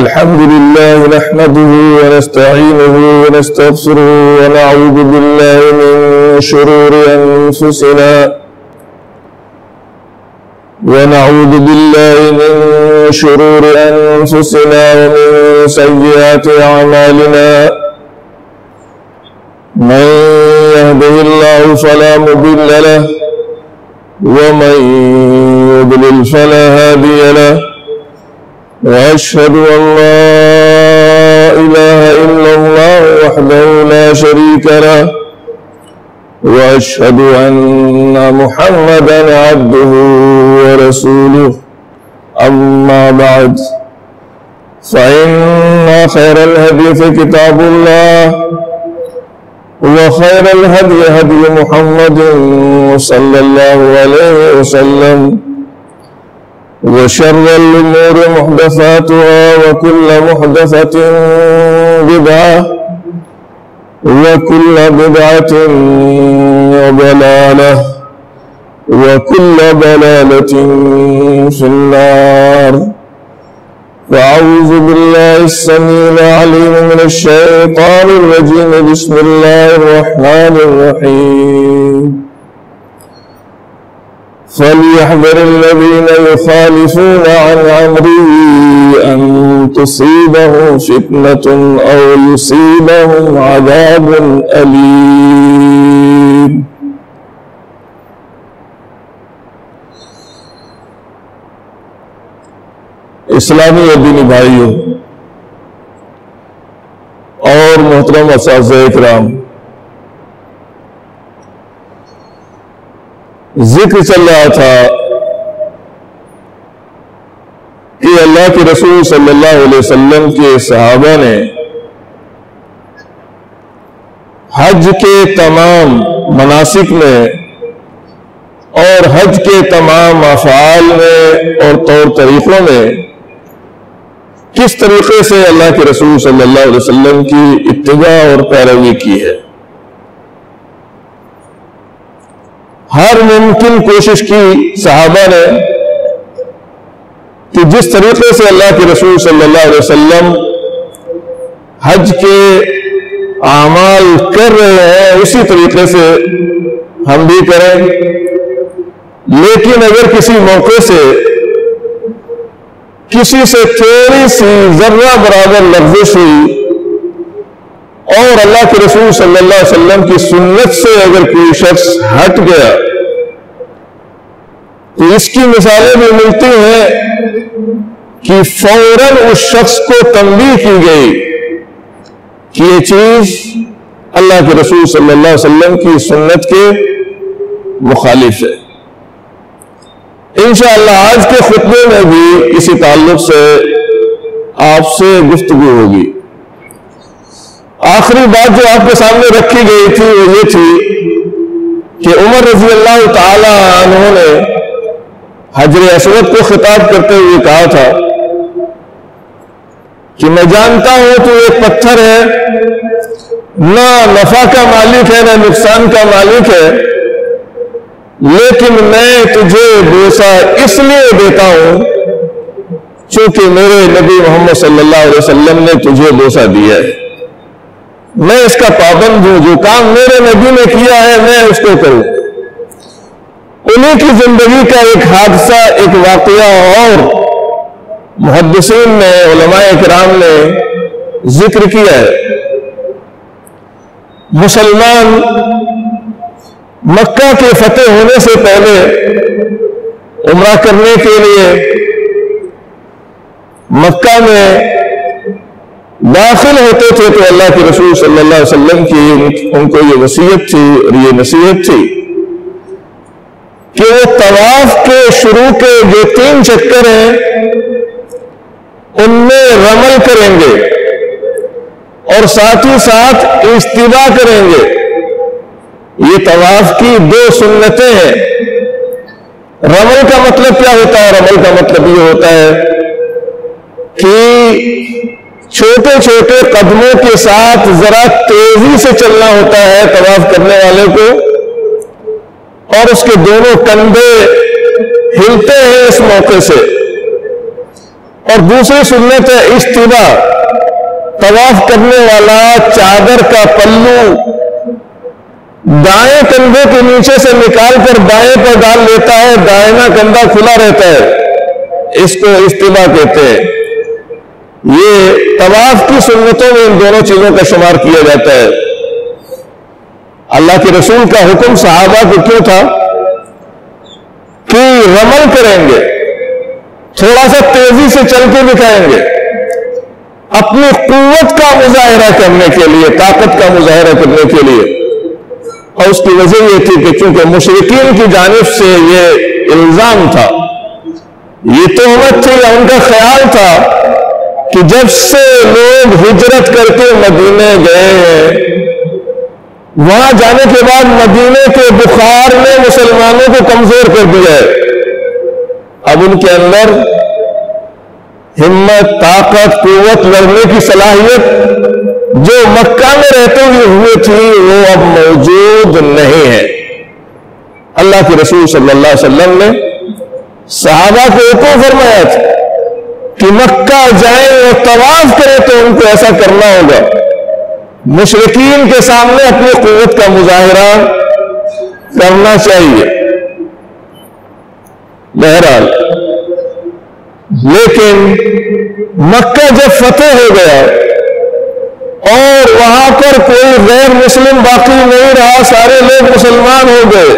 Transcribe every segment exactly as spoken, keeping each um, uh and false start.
الحمد لله نحمده ونستعينه ونستغفره ونعوذ بالله من شرور أنفسنا ونعوذ بالله من شرور أنفسنا ومن سيئات أعمالنا من يهده الله فلا مضل له ومن يضلل فلا هادي له وأشهد أن لا إله إلا الله وحده لا شريك له وأشهد أن محمدا عبده ورسوله أما بعد فإن خير الحديث كتاب الله وخير الهدي هدي محمد صلى الله عليه وسلم وشر الأمور محدثاتها وكل محدثة بدعة وكل بدعة ضلالة وكل ضلالة في النار. وأعوذ بالله السميع العليم من الشيطان الرجيم. بسم الله الرحمن الرحيم. فليحذر الذين يخالفون عن أمره أن تصيبهم فتنة أو يصيبهم عذاب أليم. इस्लामी दीनी भाइयों और मोहतरम असातिज़ा इकराम, जिक्र चल रहा था कि अल्लाह के रसूल सल्लल्लाहु अलैहि वसल्लम के सहाबा ने हज के तमाम मनासिक में और हज के तमाम अफआल में और तौर तरीकों में किस तरीके से अल्लाह के रसूल सल्लल्लाहु अलैहि वसल्लम की इत्तिबा और पैरवी की है, हर मुमकिन कोशिश की सहाबा ने कि जिस तरीके से अल्लाह के रसूल सल्लल्लाहु अलैहि वसल्लम हज के आमाल कर रहे हैं उसी तरीके से हम भी करें। लेकिन अगर किसी मौके से किसी से थोड़ी सी जर्रा बराबर लफ्ज़िश हुई और अल्लाह के रसूल सल्लल्लाहु अलैहि वसल्लम की सुन्नत से अगर कोई शख्स हट गया तो इसकी मिसालें भी मिलती हैं कि फौरन उस शख्स को तंबीह की गई कि ये चीज अल्लाह के रसूल सल्लल्लाहु अलैहि वसल्लम की सुन्नत के मुखालिफ है। इंशाअल्लाह आज के खुतबे में भी इसी ताल्लुक से आपसे गुफ्तगू होगी। आखिरी बात जो आपके सामने रखी गई थी वो ये थी कि उमर रजी अल्लाह तआला अन्हु ने हजर असवद को खिताब करते हुए कहा था कि मैं जानता हूं तू एक पत्थर है, ना नफा का मालिक है ना नुकसान का मालिक है, लेकिन मैं तुझे बोसा इसलिए देता हूं क्योंकि मेरे नबी मोहम्मद सल्लल्लाहु अलैहि वसल्लम ने तुझे बोसा दिया है। मैं इसका पाबंद हूं, जो काम मेरे नबी ने किया है मैं उसको करूं। उन्हीं की जिंदगी का एक हादसा, एक वाकया और मुहद्दिसीन ने, उलमाए इकराम ने जिक्र किया है। मुसलमान मक्का के फतेह होने से पहले उम्रा करने के लिए मक्का में दाखिल होते थे तो अल्लाह के रसूल सल्लल्लाहु अलैहि वसल्लम की उनको ये वसीयत थी और ये नसीहत थी कि वो तवाफ के शुरू के जो तीन चक्कर हैं उनमें रमल करेंगे और साथ ही साथ इस्तिवा करेंगे। ये तवाफ की दो सुन्नतें हैं। रमल का मतलब क्या होता है? रमल का मतलब ये होता है कि छोटे छोटे कदमों के साथ जरा तेजी से चलना होता है तवाफ करने वाले को, और उसके दोनों कंधे हिलते हैं इस मौके से। और दूसरी सुन्नत है इस्तिबा, तवाफ करने वाला चादर का पल्लू दाएं कंधे के नीचे से निकाल कर बाएं पर डाल लेता है, दाहिना कंधा खुला रहता है, इसको इस्तिबा कहते हैं। ये तवाफ की सुन्नतों में इन दोनों चीजों का शुमार किया जाता है। अल्लाह के रसूल का हुक्म सहाबा को क्यों था कि रमल करेंगे, थोड़ा सा तेजी से चल के दिखाएंगे, अपनी कुव्वत का मुजाहरा करने के लिए, ताकत का मुजाहरा करने के लिए। और उसकी वजह यह थी कि चूंकि मुशरिकीन की जानिब से ये इल्जाम था, ये तोहमत थी या उनका ख्याल था कि जब से लोग हिजरत करके मदीने गए हैं, वहां जाने के बाद मदीने के बुखार ने मुसलमानों को कमजोर कर दिया है, अब उनके अंदर हिम्मत, ताकत, कुव्वत, लड़ने की सलाहियत जो मक्का में रहते हुए थी वो अब मौजूद नहीं है। अल्लाह के रसूल सल्लल्लाहु अलैहि वसल्लम ने सहाबा को तो फरमाया था कि मक्का जाए और तवाफ करें तो उनको ऐसा करना होगा, मुशरिकीन के सामने अपनी कुव्वत का मुजाहिरा करना चाहिए। बहरहाल लेकिन मक्का जब फतेह हो गया और वहां पर कोई गैर मुस्लिम बाकी नहीं रहा, सारे लोग मुसलमान हो गए,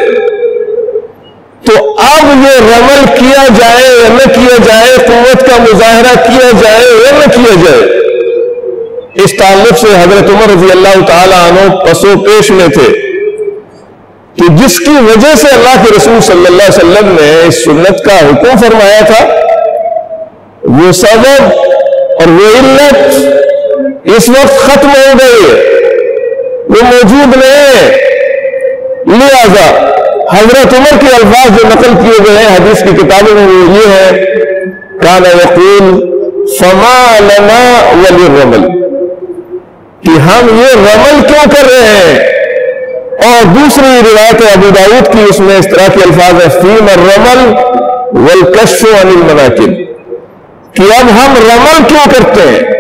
तो अब ये रमल किया जाए या न किया जाए, कुव्वत का मुजाहरा किया जाए या न किया जाए, इस ताल्लुक से हजरत उमर रज़ी अल्लाह तआला अन्हु पसो पेश में थे, कि जिसकी वजह से अल्लाह के रसूल सल्लल्लाहु अलैहि वसल्लम ने इस सुन्नत का हुक्म फरमाया था। वो सबब और वो इल्लत इस वक्त खत्म हो गई है, वो मौजूद नहीं है। लिहाजा हजरत उमर के अल्फाज जो नकल किए गए हैं हदीस की किताबों में वो ये है, कान यकूल फमा लना वलिर्रमल, कि हम ये रमल क्यों कर रहे हैं। और दूसरी रिवायत अबू दाऊद की, उसमें इस तरह के अल्फाज है, फीम रमल वल कश्फ अनिल मनाकिब, कि अब हम रमल क्यों करते हैं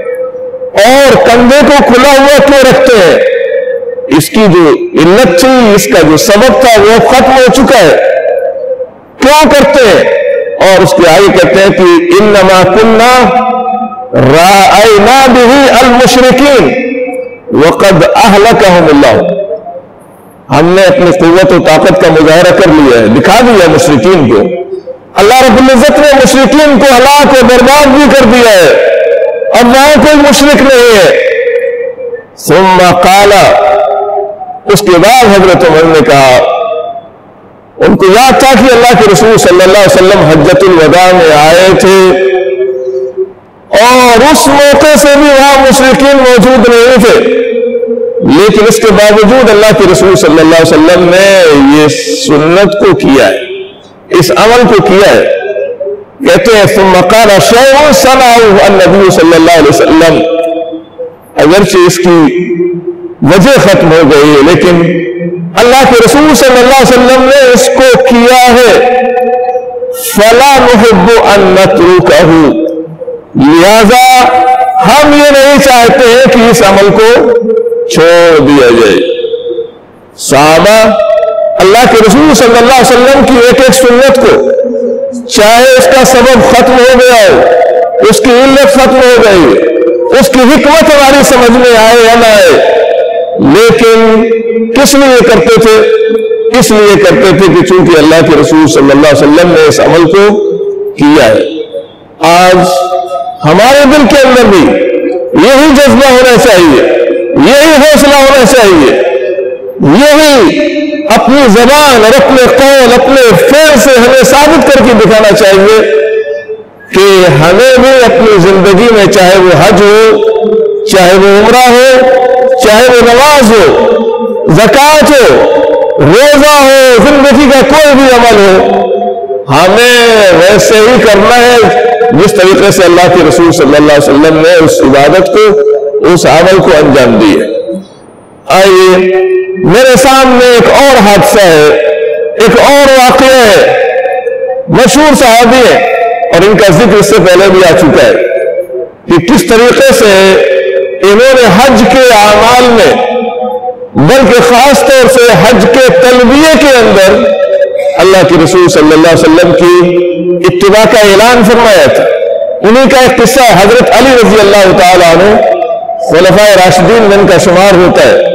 और कंधे को खुला हुआ क्यों रखते हैं। इसकी जो इल्लत थी, इसका जो सबब था वो खत्म हो चुका है, क्यों करते हैं। और उसके आगे कहते हैं कि इन्नमा कुन्ना राअयना बिही अल मुशरिकीन वक़द अहलकहुमुल्लाह, हमने अपनी कुव्वत और ताकत का मुजाहरा कर लिया है, दिखा दिया मुशरिकीन को, अल्लाह रब्बुल इज्जत ने मुशरिकीन को हलाक और बर्बाद भी कर दिया है, अब वहां कोई मुशरिक नहीं है। सुम्मा काला, उसके बाद हजरत उमर ने कहा, उनको याद था कि अल्लाह के रसूल सल्लल्लाहु अलैहि वसल्लम हज्जतुल वदा में आए थे और उस मौके से भी वहां मुशरिकीन मौजूद नहीं थे, लेकिन इसके बावजूद अल्लाह के रसूल सल्लल्लाहु अलैहि वसल्लम ने ये सुन्नत को किया है, इस अमल को किया है। कहते हैं सुम्मा क़ाला शैअन सनअहु अन्नबी सल्लल्लाहु अलैहि वसल्लम, अगरचे इसकी वजह खत्म हो गई लेकिन अल्लाह के रसूल सल्लल्लाहु अलैहि वसल्लम ने इसको किया है, फला नुहिब्बु अन नतरुकहु, लिहाजा हम ये नहीं चाहते हैं कि इस अमल को छोड़ दिया जाए। सहाबा अल्लाह के रसूल सल्लल्लाहु अलैहि वसल्लम की एक एक सुन्नत को, चाहे उसका सबब खत्म हो गया हो, उसकी इल्लत खत्म हो गई, उसकी हिकमत हमारी समझ में आए या ना आए, लेकिन किस लिए करते थे, इसलिए करते थे कि चूंकि अल्लाह के रसूल सल्लल्लाहु अलैहि वसल्लम ने इस अमल को किया है। आज हमारे दिल के अंदर भी यही जज्बा होना चाहिए, यही हौसला होना चाहिए, यही अपनी जबान और अपने कौल, अपने फेल से हमें साबित करके दिखाना चाहिए कि हमें भी अपनी जिंदगी में, चाहे वो हज हो, चाहे वो उमरा हो, चाहे वो नमाज हो, ज़कात हो, रोजा हो, जिंदगी का कोई भी अमल हो, हमें वैसे ही करना है जिस तरीके से अल्लाह के रसूल सल्लल्लाहु अलैहि वसल्लम ने उस इबादत को, उस अमल को अंजाम दी है। आइए, मेरे सामने एक और हादसा है, एक और वाकया है। मशहूर सहाबी है और इनका जिक्र इससे पहले भी आ चुका है कि किस तरीके से इन्होंने हज के आमाल में बल्कि खासतौर से हज के तलबिये के अंदर अल्लाह के रसूल सल्लल्लाहु अलैहि वसल्लम की इत्तिबा का ऐलान फरमाया था। उन्हीं का एक किस्सा हजरत अली रजी अल्लाह तआला अन्हु खुलफाए राशिदीन में इनका शुमार होता है।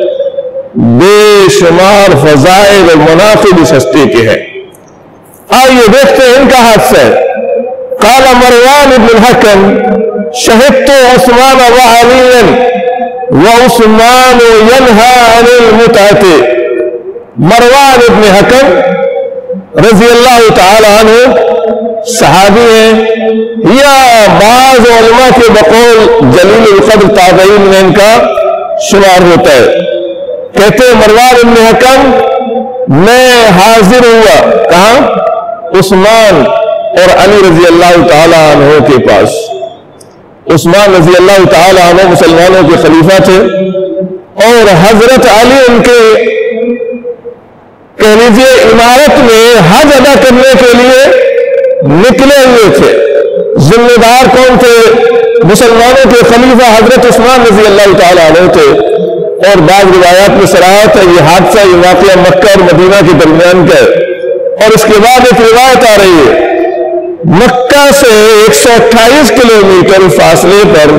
बेशुमार फजाइल और मनाफिब इस हस्ती के हैं। आइए देखते हैं इनका हादसा है। काला मरवान इब्न हकम शहीद उस्मान व अलीन व उस्मान यनहा अनिल मुतअते। मरवान इब्न हकम रजी अल्लाह तआला अन्हु सहाबी हैं या बाज़ उलमा के बकौल जलील क़द्र ताबईन में इनका शुमार होता है। कहते मरवान इब्न हकम मैं हाजिर हुआ कहा उस्मान और अली रजी अल्लाह तआला अन्हु के पास। उस्मान रजी अल्लाह तआला अन्हु मुसलमानों के खलीफा थे और हजरत अली उनके कह लीजिए इमारत में हज अदा करने के लिए निकले हुए थे। जिम्मेदार कौन थे? मुसलमानों के खलीफा हजरत उस्मान रजी अल्लाह तआला अन्हु थे। और बाद रिवायात में सराहत है यह हादसा ये वाकया मक्का और मदीना के दरमियान का है। और इसके बाद एक रिवायत आ रही है मक्का से एक सौ अट्ठाईस किलोमीटर फासले पर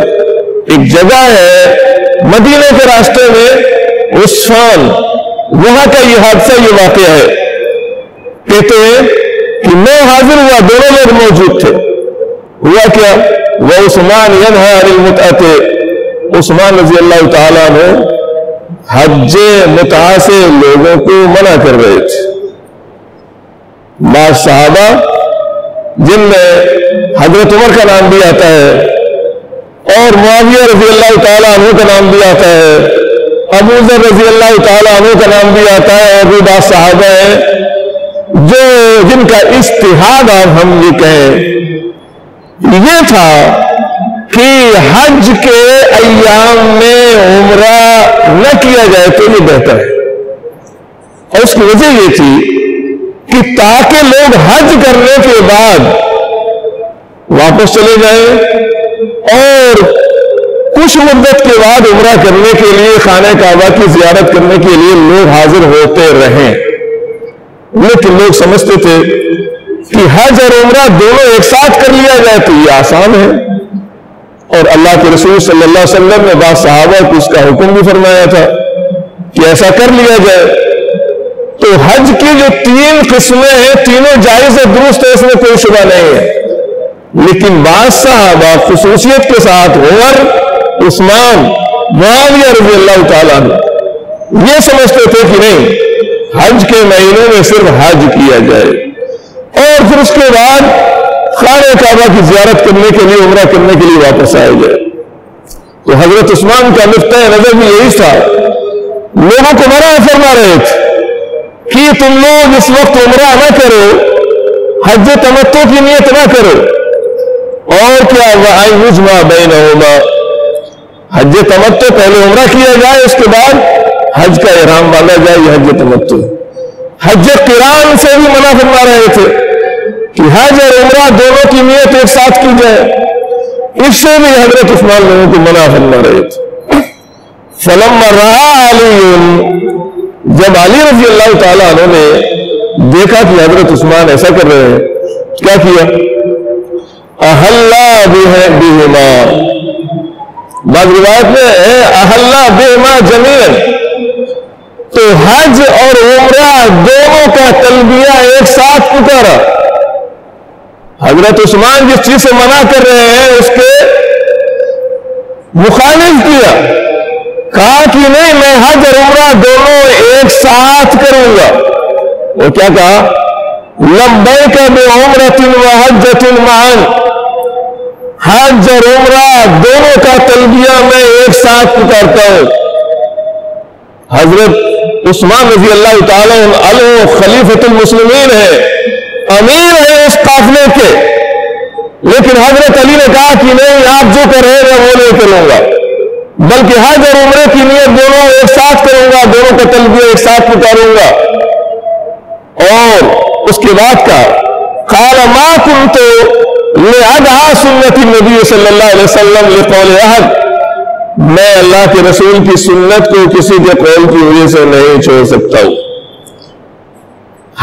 एक जगह है मदीने के रास्ते में उस्मान, वहां का यह हादसा ये वाकया है। कहते हैं कि मैं हाजिर हुआ, दोनों लोग मौजूद थे। हुआ क्या? वह उस्मान यनहा अनिल मुतअते, उस्मान रजी अल्लाह तआला ने हज्जे मुता से लोगों को मना कर रहे थे। बाद सहाबा जिनमें हजरत उमर का नाम भी आता है और मुआविया रजी अल्लाह तआला अन्हु का नाम भी आता है, अबू ज़र रजी अल्लाह तआला अन्हु का नाम भी आता है। और भी बाद सहाबा है जो जिनका इज्तिहाद हम ये कहें ये था कि हज के अय्याम में उमरा न किया जाए तो ये बेहतर है। और उसकी वजह यह थी कि ताकि लोग हज करने के बाद वापस चले जाएं और कुछ मुद्दत के बाद उमरा करने के लिए खाने काबा की जियारत करने के लिए लोग हाजिर होते रहें। लेकिन लोग समझते थे कि हज और उमरा दोनों एक साथ कर लिया जाए तो ये आसान है। और अल्लाह के रसूल सल्लल्लाहु अलैहि वसल्लम ने बाद सहाबा को इसका हुक्म भी फरमाया था कि ऐसा कर लिया जाए। तो हज की जो तीन किस्में हैं तीनों जायज और दुरुस्त है, इसमें कोई शुबा नहीं है। लेकिन बाद सहाबा खुसूसियत के साथ उमर, उस्मान, मुआविया रज़ी अल्लाह तआला अन्हु ये समझते थे कि नहीं हज के महीने में सिर्फ हज किया जाए और फिर उसके बाद खाने काबा की जियारत करने के लिए उमरा करने के लिए वापस आया जाए। तो हजरत उस्मान का नुक्ता नजर भी यही था, लोगों को मना फरमा रहे थे कि तुम लोग इस वक्त उमरा ना करो, हज तमत्तु की नियत ना करो। और क्या आई मुजमा बैनहुमा, हज तमत्तु पहले उमरा किया जाए उसके बाद हज का इहराम बांधा जाए, यह हज तमत्तु। हज किरान से भी मना फरमा रहे थे कि हज और उमरा दोनों की नियत एक साथ की जाए, इससे भी हजरत उस्मान लोगों को मना फरमा रहे थे। फलम्मा रहा अली, जब अली रजी अल्लाह तआला अन्हु ने देखा कि हजरत उस्मान ऐसा कर रहे हैं, क्या किया? अहल्ला बिहिमा, बाद रिवायत में है अहल्ला बिहिमा जमीन। तो हज और उमरा दोनों का तलबिया एक साथ पुकारा। हजरत उस्मान जिस चीज से मना कर रहे हैं उसके मुखालिफ किया, कहा कि नहीं मैं हज और उमरा दोनों एक साथ करूंगा। वो क्या कहा? लब्बैक बिउमरतिन व हज्जतिन मान, हज और उमरा दोनों का तलबिया मैं एक साथ पुकारता हूं। हजरत उस्मान रजी अल्लाह तआला अन्हु खलीफतुल मुस्लिमीन है, अमीर है उस काफिले के। लेकिन हजरत अली ने कहा कि नहीं आप जो कर रहे हैं वो नहीं करूंगा, बल्कि हज और उमरे की नियत दोनों एक साथ करूंगा, दोनों का तलबिया एक साथ पुकारूंगा। और उसके बाद का काला मा कुंतु लिहाजा सुन्नति नबी सल्लल्लाहु अलैहि वसल्लम लिक़ौल अहद, मैं अल्लाह के रसूल की सुन्नत को किसी के कौल की वजह से नहीं छोड़ सकता हूं।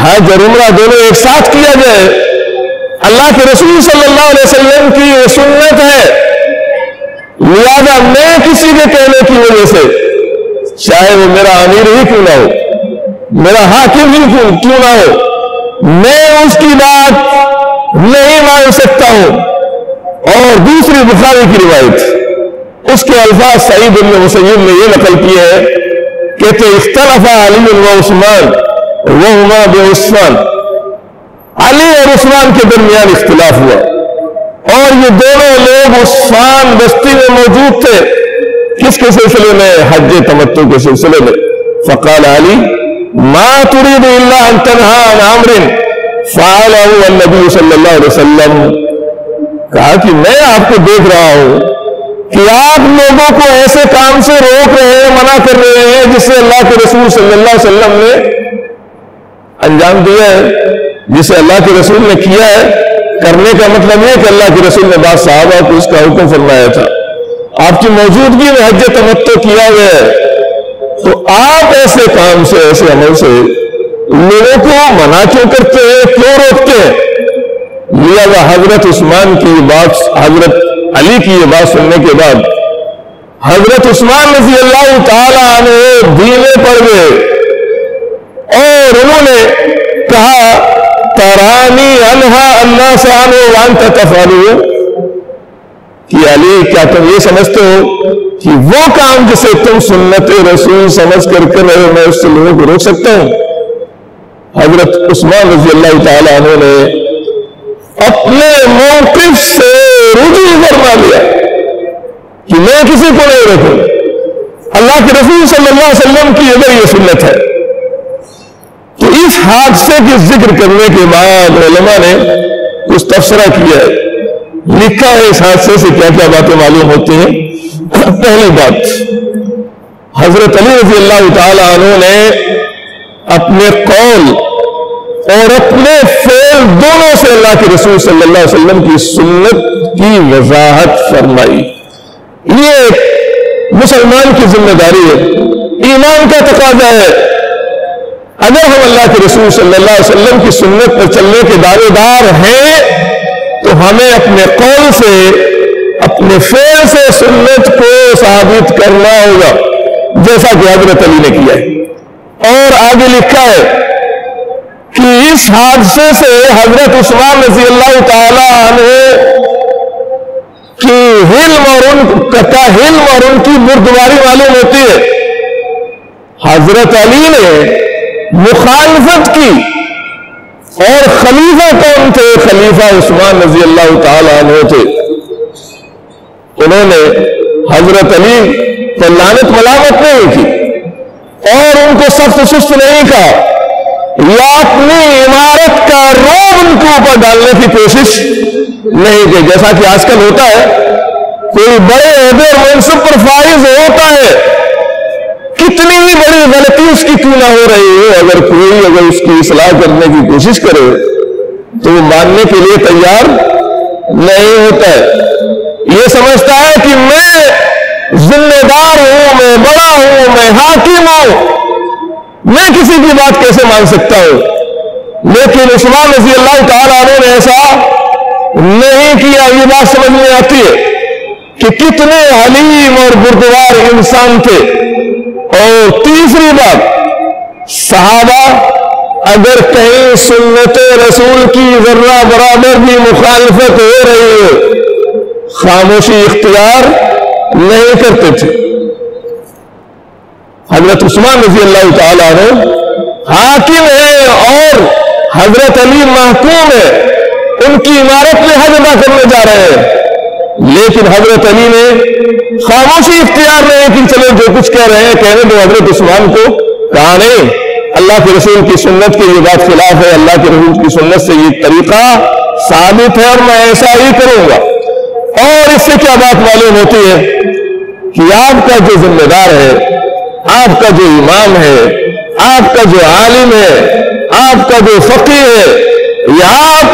हज और उमरा दोनों एक साथ किया जाए, अल्लाह के रसूल सल्लल्लाहु अलैहि वसल्लम की ये सुन्नत है, लिहाजा मैं किसी के कहने की वजह से, चाहे वो मेरा अमीर ही क्यों ना हो, मेरा हाकिम ही क्यों ना हो, मैं उसकी बात नहीं मान सकता हूं। और दूसरी बुखारी की रिवायत, उसके अल्फाज सईद इब्न मुसय्यब ने यह नकल किए हैं, कहते इख्तलफा अली व उस्मान व हुमा बि उस्मान, अली और उस्मान के दरमियान इख्तिलाफ हुआ और ये दोनों लोग उस्मान बस्ती में मौजूद थे। किसके सिलसिले में? हज तमत्तु के सिलसिले में। फकाल अली मा तुरीदु इल्ला अन तनहा अन अमरिन नबी सल्लल्लाहु अलैहि वसल्लम, कहा कि मैं आपको देख रहा हूं कि आप लोगों को ऐसे काम से रोक रहे हैं, मना कर रहे हैं जिससे अल्लाह के रसूल सल्लल्लाहु अलैहि वसल्लम ने अंजाम दिया है, जिसे अल्लाह के रसूल ने किया है। करने का मतलब यह कि अल्लाह के रसूल ने बाद सहाबा को उसका हुक्म फरमाया था, आपकी मौजूदगी में हज तमत्तु किया गया है, तो आप ऐसे काम से, ऐसे अमल से लोगों को मना क्यों करते हैं, क्यों रोकते हैं। लिहाजा हजरत उस्मान की बात, हजरत अली की ये बात सुनने के बाद हजरत उस्मान रज़ी अल्लाह तआला अन्हु धीमे पड़ गए और उन्होंने कहा तरानी अनहा अन्नास अन्हु व अंत तफअलुहु, कि अली क्या तुम ये समझते हो कि वो काम जिसे तुम सुन्नत-ए रसूल समझ कर कर रहे हो, मैं उससे लोगों को रोक सकता हूं। हजरत उस्मान रजी अल्लाह तआला अन्हु ने अपने मौक़िफ़ से रुजू फरमा लिया कि मैं किसी को नहीं रोकूं, अल्लाह के रसूल सल्लल्लाहु अलैहि वसल्लम की अगर ये सुन्नत है। तो इस हादसे के जिक्र करने के बाद उलमा ने कुछ तफसरा किया है, लिखा है इस हादसे से क्या क्या बातें मालूम होती हैं। पहली बात, हजरत अली रजी अल्लाह तआला अन्हु ने अपने कौल और अपने फेल दोनों से अल्लाह के रसूल सल्लल्लाहु अलैहि वसल्लम की सुन्नत की वजाहत फरमाई। ये मुसलमान की जिम्मेदारी है, ईमान का तकाजा है। अगर हम अल्लाह के रसूल सल्लल्लाहु अलैहि वसल्लम की सुन्नत पर चलने के दावेदार हैं तो हमें अपने कौल से, अपने फेल से सुन्नत को साबित करना होगा, जैसा कि हजरत अली ने किया है। और आगे लिखा है कि इस हादसे से हजरत उस्मान रज़ी अल्लाह तआला अन्हु की हिल्म और उन का हिल्म और उनकी बुर्दवारी मालूम होती है। हजरत अली ने मुखालफत की और खलीफा कौन थे? खलीफा उस्मान रज़ी अल्लाह तआला अन्हु थे। उन्होंने हजरत अली पर लानत मलामत नहीं की और उनको सख्त सुस्त नहीं कहा या अपनी इमारत का रोब उनके ऊपर डालने की कोशिश नहीं की, जैसा कि आजकल होता है। कोई बड़े अहदे और मनसब पर फाइज होता है, कितनी ही बड़ी गलती उसकी क्यों ना हो रही हो, अगर कोई अगर उसकी इस्लाह करने की कोशिश करे तो वो मानने के लिए तैयार नहीं होता है। ये समझता है कि मैं जिम्मेदार हूं, मैं बड़ा हूं, मैं हाकिम हूं, मैं किसी की बात कैसे मान सकता हूं। लेकिन उस्मान रज़ी अल्लाह तआला अन्हु ने ऐसा नहीं किया। ये बात समझ में आती है कि कितने हलीम और बुर्दवार इंसान थे। और तीसरी बात, सहाबा अगर कहीं सुन्नत रसूल की जर्रा बराबर भी मुखालफत हो रही हो, खामोशी इख्तियार नहीं करते थे। हजरत उस्मान रजी अल्लाह तआला अन्हु हाकिम है और हजरत अली महकूम है, उनकी इमारत में हज अदा करने जा रहे हैं, लेकिन हजरत अली ने खामोशी इख्तियार नहीं की। चलो जो कुछ कह रहे हैं कहने दो, हजरत उस्मान को कहा नहीं, अल्लाह के रसूल की सुन्नत के ये बात खिलाफ है, अल्लाह के रसूल की सुन्नत से ये तरीका साबित है और मैं ऐसा ही करूंगा। और इससे क्या बात मालूम होती है कि आपका जो जिम्मेदार है, आपका जो इमाम है, आपका जो आलिम है, आपका जो फकीर है, या आप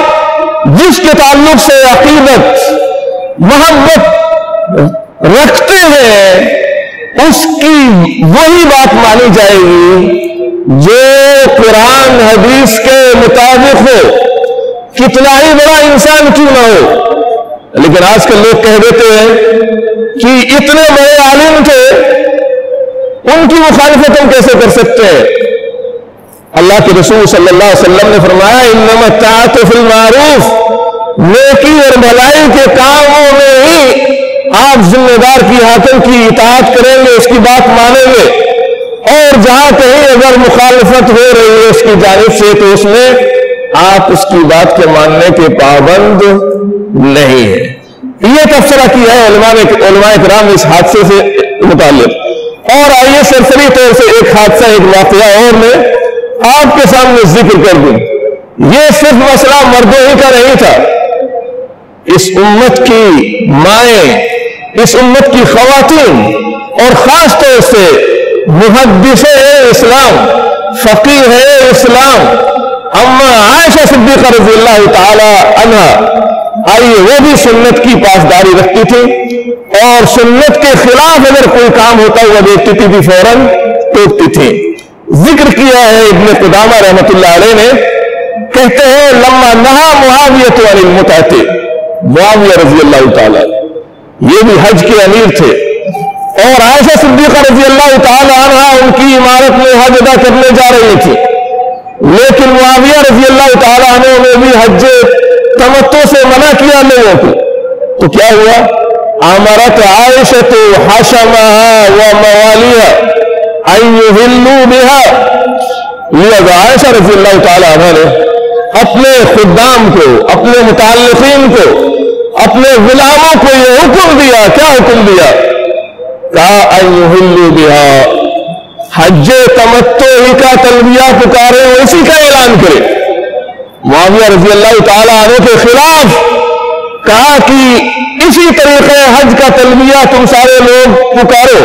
जिसके ताल्लुक से अकीदत मोहब्बत रखते हैं उसकी वही बात मानी जाएगी जो कुरान हदीस के मुताबिक हो, कितना ही बड़ा इंसान क्यों ना हो। लेकिन आजकल लोग कह देते हैं कि इतने बड़े आलिम थे, उनकी मुखालिफत हम कैसे कर सकते हैं। अल्लाह के रसूल सल्लल्लाहु अलैहि वसल्लम ने फरमाया, इन्नमा ताअतु फिल मारूफ, नेकी और भलाई के कामों में ही आप जिम्मेदार की हाकिम की इताअत करेंगे, उसकी बात मानेंगे, और जहां कहीं अगर मुखालफत हो रही है उसकी जानिब से तो उसमें आप उसकी बात के मानने के पाबंद नहीं है। यह तबसरा किया है उलमाए किराम इस हादसे से मुतालिक। और आइए सरसरी तौर से एक हादसा, एक वाकया और मैं आपके सामने जिक्र कर दूं। यह सिर्फ मसला मर्दों ही का नहीं था, इस उम्मत की माएं, इस उम्मत की खवातीन और खास तौर से मुहद्दिसे इस्लाम, फकीह इस्लाम अम्मा आयशा सिद्दीक़ा रज़ियल्लाहु तआला अन्हा, आइए वो भी सुन्नत की पासदारी रखती थी और सुन्नत के खिलाफ अगर कोई काम होता हुआ देखती थी भी फौरन टोकती थी। जिक्र किया है इब्ने कुदामा रहमतुल्लाह अलैह ने, कहते हैं लम्मा नहा मुआविया तो अनिल मुताते, मुआविया रज़ियल्लाहु तआला ये भी हज के अमीर थे और आयशा सिद्दीक़ा रज़ियल्लाहु तआला अन्हा उनकी इमारत में हज अदा करने जा रही थी, लेकिन मुआविया रज़ियल्लाहु तआला अन्हु ने भी हज तमत्तो से मना किया लोगों को। तो क्या हुआ, आमरत आयशा तो हाशमहा व मवालिहा अयहिल्लू बिहा, आयशा रज़ियल्लाहु तआला अन्हा ने अपने खुद्दाम को, अपने मुताल्लिक़ीन को, अपने गुलामों को यह हुक्म दिया। क्या हुक्म दिया? कहा अयहिल्लू बिहा, हज्जे तमत्तो ही का तलबिया पुकारे और इसी का ऐलान करे। मुआविया रज़ियल्लाहु तआला अन्हु के खिलाफ कहा कि इसी तरीके हज का तलबिया तुम सारे लोग पुकारो।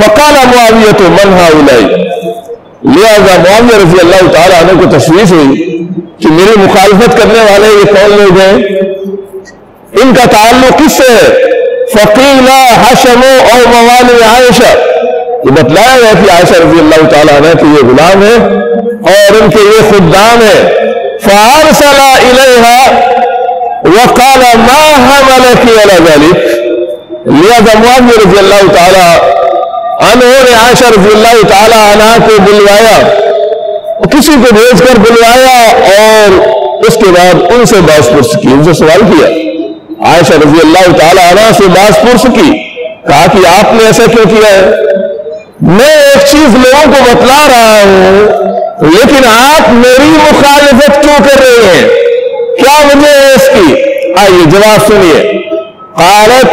फकाला मुआविया तो मन हाउलाई, लिहाजा मुआविया रज़ियल्लाहु तआला अन्हु को तशवीश हुई कि मेरी मुखालफत करने वाले ये कौन लोग हैं, इनका ताल्लुक किससे है। फकीला हशमो और मवाली आयशा, ये बतलाया गया कि आयशा रज़ियल्लाहु तआला अन्हा के ये गुलाम है और उनके ये खुद्दाम है। फारसला इलैहा वकाल मा हमलकी अला ज़ालिक, लिहाजा मुआविया रज़ियल्लाहु तआला अन्होंने आयशा रज़ियल्लाहु तआला अन्हा को बुलवाया, किसी को भेजकर बुलवाया और उसके बाद उनसे बासपुर्स की, उनसे सवाल किया। आयशा रज़ियल्लाहु तआला अन्हा से बासपुर्स की, कहा कि आपने ऐसा क्यों किया है, मैं एक चीज लोगों को बतला रहा हूं लेकिन आप मेरी मुखालिफत क्यों कर रहे हैं, क्या वजह है इसकी। आइए जवाब सुनिए। क़ालत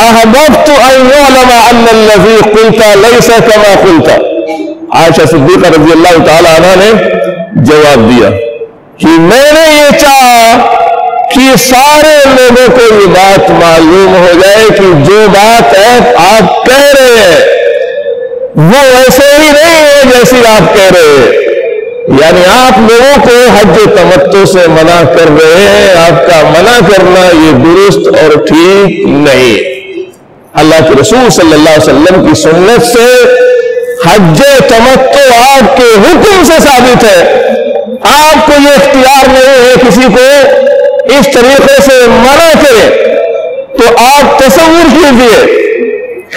अहबब्तु अन युअलम अन्न अल्लज़ी क़ुल्ता लैसा कमा क़ुल्ता, आयशा सिद्दीक़ा रज़ियल्लाहु तआला अन्हा ने जवाब दिया कि मैंने ये चाहा कि सारे लोगों को ये बात मालूम हो जाए कि जो बात आप कह रहे हैं वो ऐसे ही नहीं है जैसी आप कह रहे हैं, यानी आप लोगों को हज तमत्तो से मना कर रहे हैं, आपका मना करना ये दुरुस्त और ठीक नहीं। अल्लाह के रसूल सल्लल्लाहु अलैहि वसल्लम की सुन्नत से हज तमत्तो आपके हुक्म से साबित है, आपको ये इख्तियार नहीं है किसी को इस तरीके से मना करे। तो आप तसव्वुर कीजिए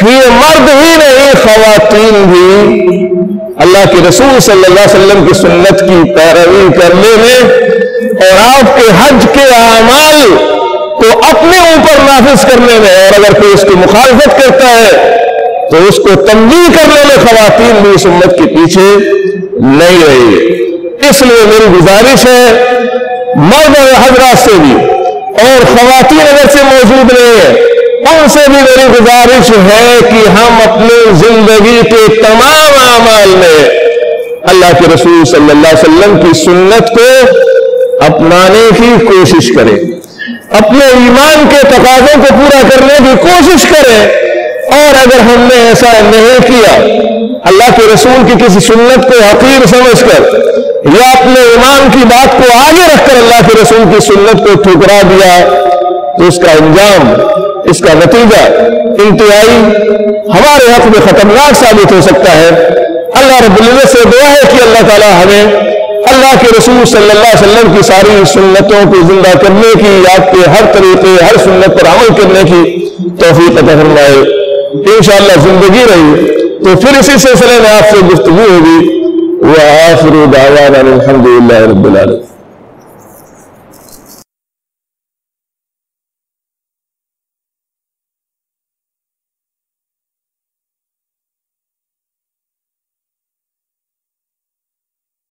कि मर्द ही नहीं ख्वातीन भी अल्लाह के रसूल सल्लल्लाहु अलैहि वसल्लम की सुन्नत की पैरवी करने में और आपके हज के आमाल को अपने ऊपर नाफिज करने में, और अगर कोई उसकी मुखालफत करता है तो उसको तंबीह करने में खवातीन भी सुन्नत के पीछे नहीं रही है। इसलिए मेरी गुजारिश है मर्द और हजरात से भी, और खवातीन अगर से मौजूद नहीं है उनसे भी मेरी गुजारिश है कि हम अपनी जिंदगी के तमाम आमाल में अल्लाह के रसूल सल्लल्लाहु अलैहि वसल्लम की सुन्नत को अपनाने की कोशिश करें, अपने ईमान के तकाजों को पूरा करने की कोशिश करें। और अगर हमने ऐसा नहीं किया, अल्लाह के रसूल की किसी सुन्नत को हकीर समझकर या अपने ईमान की बात को आगे रखकर अल्लाह के रसूल की सुन्नत को ठुकरा दिया, तो इसका अंजाम, इसका नतीजा इंतहाई हमारे हक में खतरनाक साबित हो सकता है। अल्लाह रब्बुल इज्जत से दुआ है कि अल्लाह ताला हमें अल्लाह के रसूल सल्लल्लाहु अलैहि वसल्लम की सारी सुन्नतों को जिंदा करने की, आपके हर तरीके हर सुन्नत पर अमल करने की तौफीक अता फरमाए। इंशाअल्लाह जिंदगी रही तो फिर इसी सिलसिले में आपसे गुफ्तगू होगी। व आखिर दावाना अल्हम्दुलिल्लाह रब्बिल आलमीन।